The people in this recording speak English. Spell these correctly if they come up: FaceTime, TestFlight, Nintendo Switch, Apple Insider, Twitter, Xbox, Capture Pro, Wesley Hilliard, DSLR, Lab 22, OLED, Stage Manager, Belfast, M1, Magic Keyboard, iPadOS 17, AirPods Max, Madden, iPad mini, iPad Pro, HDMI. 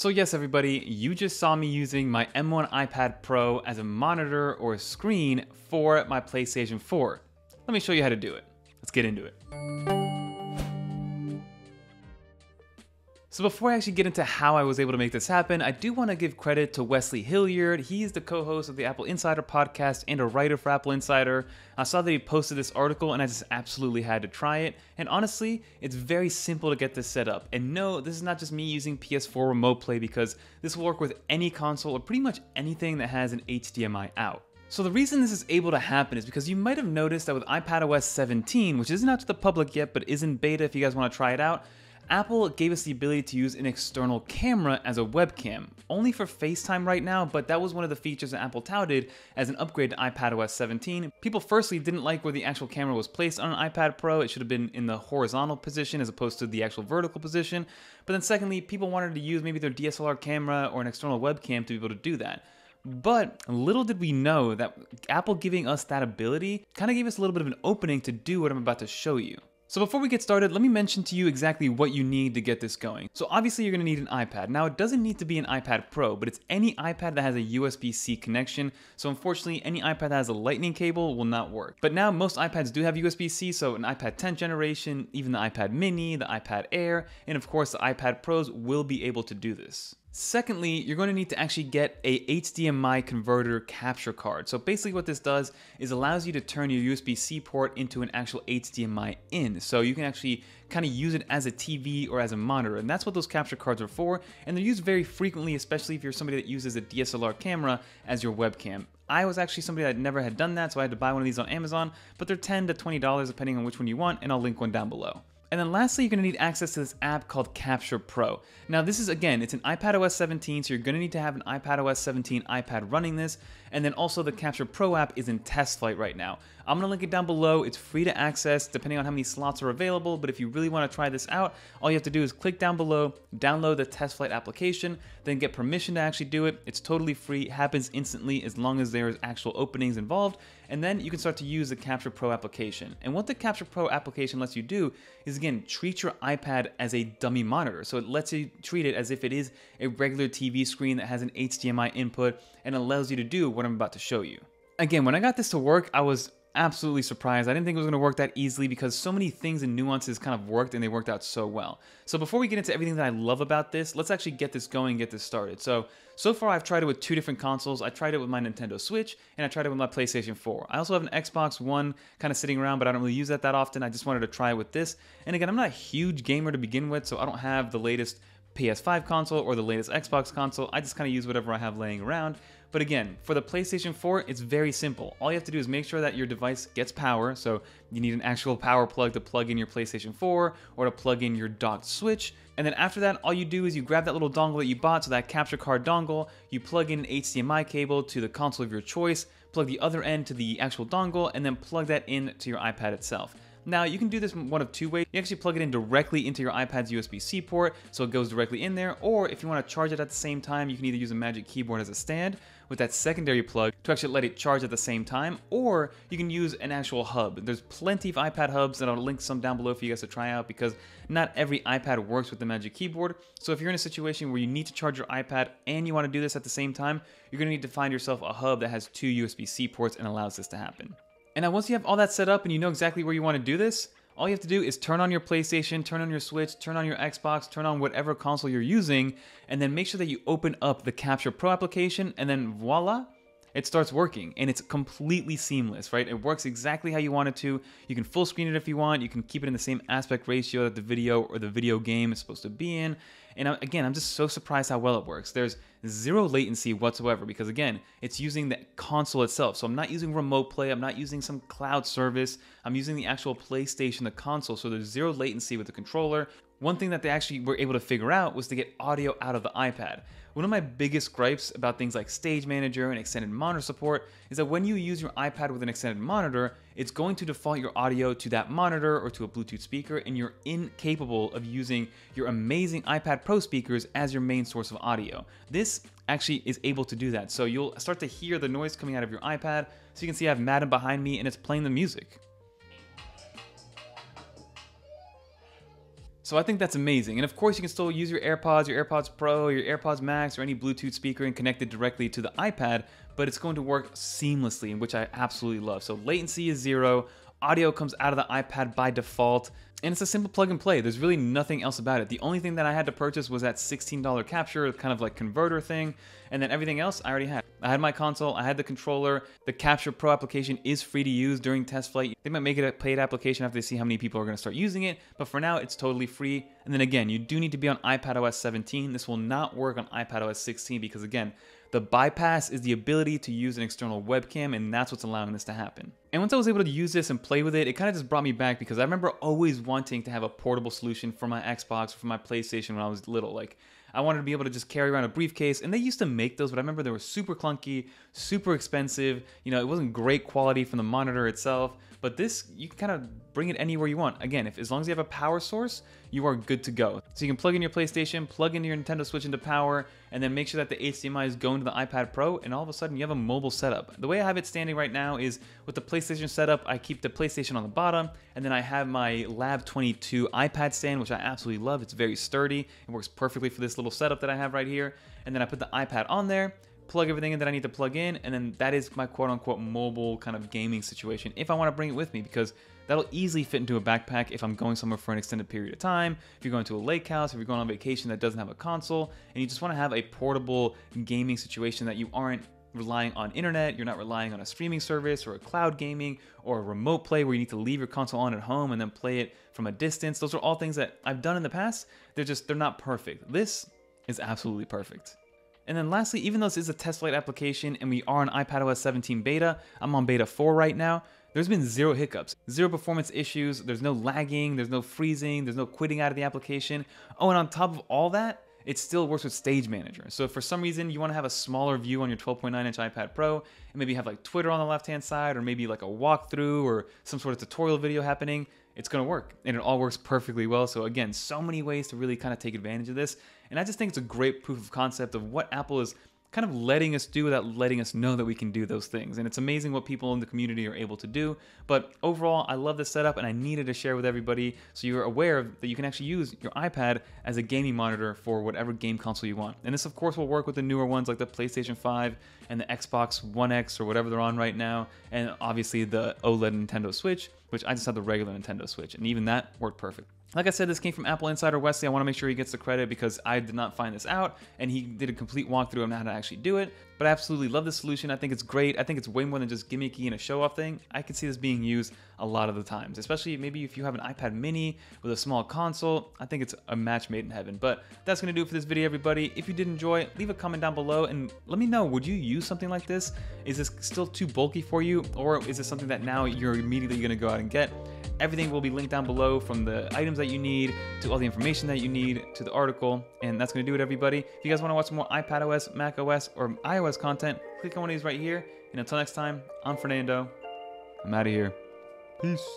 So yes, everybody, you just saw me using my M1 iPad Pro as a monitor or screen for my PlayStation 4. Let me show you how to do it. Let's get into it. So before I actually get into how I was able to make this happen, I do want to give credit to Wesley Hilliard. He's the co-host of the Apple Insider podcast and a writer for Apple Insider. I saw that he posted this article and I just absolutely had to try it. And honestly, it's very simple to get this set up. And no, this is not just me using PS4 Remote Play, because this will work with any console or pretty much anything that has an HDMI out. So the reason this is able to happen is because you might have noticed that with iPadOS 17, which isn't out to the public yet, but is in beta if you guys want to try it out, Apple gave us the ability to use an external camera as a webcam, only for FaceTime right now, but that was one of the features that Apple touted as an upgrade to iPadOS 17. People firstly didn't like where the actual camera was placed on an iPad Pro. It should have been in the horizontal position as opposed to the actual vertical position. But then secondly, people wanted to use maybe their DSLR camera or an external webcam to be able to do that. But little did we know that Apple giving us that ability kind of gave us a little bit of an opening to do what I'm about to show you. So before we get started, let me mention to you exactly what you need to get this going. So obviously you're gonna need an iPad. Now it doesn't need to be an iPad Pro, but it's any iPad that has a USB-C connection. So unfortunately, any iPad that has a lightning cable will not work. But now most iPads do have USB-C, so an iPad 10th generation, even the iPad mini, the iPad Air, and of course the iPad Pros will be able to do this. Secondly, you're going to need to actually get a HDMI converter capture card. So basically what this does is allows you to turn your USB-C port into an actual HDMI in. So you can actually kind of use it as a TV or as a monitor. And that's what those capture cards are for. And they're used very frequently, especially if you're somebody that uses a DSLR camera as your webcam. I was actually somebody that never had done that, so I had to buy one of these on Amazon, but they're $10 to $20 depending on which one you want, and I'll link one down below. And then lastly, you're gonna need access to this app called Capture Pro. Now this is, again, it's an iPadOS 17, so you're gonna need to have an iPadOS 17 iPad running this, and then also the Capture Pro app is in TestFlight right now. I'm gonna link it down below. It's free to access depending on how many slots are available, but if you really wanna try this out, all you have to do is click down below, download the TestFlight application, then get permission to actually do it. It's totally free, it happens instantly as long as there's actual openings involved, and then you can start to use the Capture Pro application. And what the Capture Pro application lets you do is, again, treat your iPad as a dummy monitor. So it lets you treat it as if it is a regular TV screen that has an HDMI input and allows you to do what I'm about to show you. Again, when I got this to work, I was absolutely surprised. I didn't think it was gonna work that easily because so many things and nuances kind of worked and they worked out so well. So before we get into everything that I love about this, let's actually get this going, get this started. So far I've tried it with two different consoles. I tried it with my Nintendo Switch and I tried it with my PlayStation 4. I also have an Xbox One kind of sitting around, but I don't really use that that often. I just wanted to try it with this. And again, I'm not a huge gamer to begin with, so I don't have the latest PS5 console or the latest Xbox console. I just kind of use whatever I have laying around. But again, for the PlayStation 4, it's very simple. All you have to do is make sure that your device gets power. So you need an actual power plug to plug in your PlayStation 4 or to plug in your docked Switch. And then after that, all you do is you grab that little dongle that you bought, so that capture card dongle, you plug in an HDMI cable to the console of your choice, plug the other end to the actual dongle, and then plug that in to your iPad itself. Now you can do this one of two ways. You actually plug it in directly into your iPad's USB-C port, so it goes directly in there, or if you wanna charge it at the same time, you can either use a Magic Keyboard as a stand with that secondary plug to actually let it charge at the same time, or you can use an actual hub. There's plenty of iPad hubs, and I'll link some down below for you guys to try out because not every iPad works with the Magic Keyboard. So if you're in a situation where you need to charge your iPad and you wanna do this at the same time, you're gonna need to find yourself a hub that has two USB-C ports and allows this to happen. And now once you have all that set up and you know exactly where you want to do this, all you have to do is turn on your PlayStation, turn on your Switch, turn on your Xbox, turn on whatever console you're using, and then make sure that you open up the Capture Pro application, and then voila, it starts working, and it's completely seamless, right? It works exactly how you want it to. You can full screen it if you want. You can keep it in the same aspect ratio that the video or the video game is supposed to be in. And again, I'm just so surprised how well it works. There's zero latency whatsoever because, again, it's using the console itself. So I'm not using Remote Play. I'm not using some cloud service. I'm using the actual PlayStation, the console. So there's zero latency with the controller. One thing that they actually were able to figure out was to get audio out of the iPad. One of my biggest gripes about things like Stage Manager and extended monitor support is that when you use your iPad with an extended monitor, it's going to default your audio to that monitor or to a Bluetooth speaker, and you're incapable of using your amazing iPad Pro speakers as your main source of audio. This actually is able to do that. So you'll start to hear the noise coming out of your iPad. So you can see I have Madden behind me and it's playing the music. So I think that's amazing. And of course you can still use your AirPods Pro, your AirPods Max, or any Bluetooth speaker and connect it directly to the iPad, but it's going to work seamlessly, which I absolutely love. So latency is zero, audio comes out of the iPad by default, and it's a simple plug and play. There's really nothing else about it. The only thing that I had to purchase was that $16 Capture, kind of like converter thing, and then everything else I already had. I had my console, I had the controller, the Capture Pro application is free to use during TestFlight. They might make it a paid application after they see how many people are gonna start using it, but for now it's totally free. And then again, you do need to be on iPadOS 17. This will not work on iPadOS 16 because again, the bypass is the ability to use an external webcam, and that's what's allowing this to happen. And once I was able to use this and play with it, it kind of just brought me back because I remember always wanting to have a portable solution for my Xbox, for my PlayStation when I was little. Like, I wanted to be able to just carry around a briefcase, and they used to make those, but I remember they were super clunky, super expensive. You know, it wasn't great quality from the monitor itself, but this, you can kind of bring it anywhere you want. Again, if as long as you have a power source, you are good to go. So you can plug in your PlayStation, plug in your Nintendo Switch into power, and then make sure that the HDMI is going to the iPad Pro, and all of a sudden you have a mobile setup. The way I have it standing right now is with the PlayStation setup, I keep the PlayStation on the bottom, and then I have my Lab 22 iPad stand, which I absolutely love. It's very sturdy. It works perfectly for this little setup that I have right here. And then I put the iPad on there, plug everything in that I need to plug in, and then that is my quote-unquote mobile kind of gaming situation if I want to bring it with me, because that'll easily fit into a backpack if I'm going somewhere for an extended period of time, if you're going to a lake house, if you're going on vacation that doesn't have a console, and you just want to have a portable gaming situation that you aren't relying on internet, you're not relying on a streaming service or a cloud gaming or a remote play where you need to leave your console on at home and then play it from a distance. Those are all things that I've done in the past. They're not perfect. This is absolutely perfect. And then lastly, even though this is a TestFlight application and we are on iPadOS 17 beta, I'm on beta 4 right now, there's been zero hiccups, zero performance issues, there's no lagging, there's no freezing, there's no quitting out of the application. Oh, and on top of all that, it still works with Stage Manager. So if for some reason you wanna have a smaller view on your 12.9-inch iPad Pro, and maybe have like Twitter on the left-hand side, or maybe like a walkthrough or some sort of tutorial video happening, it's gonna work, and it all works perfectly well. So again, so many ways to really kind of take advantage of this. And I just think it's a great proof of concept of what Apple is kind of letting us do without letting us know that we can do those things. And it's amazing what people in the community are able to do. But overall, I love this setup and I needed to share with everybody so you're aware that you can actually use your iPad as a gaming monitor for whatever game console you want. And this of course will work with the newer ones like the PlayStation 5 and the Xbox One X or whatever they're on right now. And obviously the OLED Nintendo Switch, which I just have the regular Nintendo Switch, and even that worked perfect. Like I said, this came from Apple Insider Wesley. I want to make sure he gets the credit because I did not find this out, and he did a complete walkthrough on how to actually do it. But I absolutely love this solution. I think it's great. I think it's way more than just gimmicky and a show-off thing. I can see this being used a lot of the times, especially maybe if you have an iPad mini with a small console. I think it's a match made in heaven. But that's gonna do it for this video, everybody. If you did enjoy it, leave a comment down below and let me know, would you use something like this? Is this still too bulky for you? Or is this something that now you're immediately gonna go out and get? Everything will be linked down below, from the items that you need to all the information that you need to the article. And that's gonna do it, everybody. If you guys wanna watch more iPadOS, macOS, or iOS content, click on one of these right here. And until next time, I'm Fernando. I'm out of here. Peace.